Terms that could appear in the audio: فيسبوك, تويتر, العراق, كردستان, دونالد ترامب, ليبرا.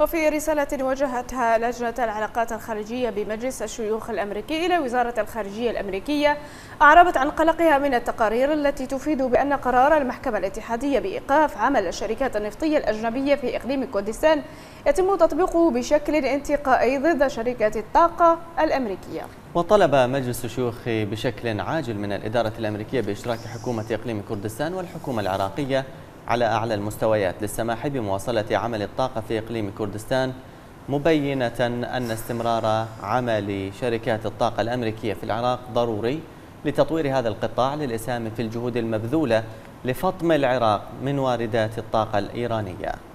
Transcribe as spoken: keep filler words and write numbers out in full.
وفي رسالة وجهتها لجنة العلاقات الخارجية بمجلس الشيوخ الأمريكي إلى وزارة الخارجية الأمريكية، أعربت عن قلقها من التقارير التي تفيد بأن قرار المحكمة الاتحادية بإيقاف عمل الشركات النفطية الأجنبية في إقليم كردستان يتم تطبيقه بشكل انتقائي ضد شركات الطاقة الأمريكية. وطلب مجلس الشيوخ بشكل عاجل من الإدارة الأمريكية بإشراك حكومة إقليم كردستان والحكومة العراقية على أعلى المستويات للسماح بمواصلة عمل الطاقة في إقليم كردستان، مبينة أن استمرار عمل شركات الطاقة الأمريكية في العراق ضروري لتطوير هذا القطاع للإسهام في الجهود المبذولة لفطم العراق من واردات الطاقة الإيرانية.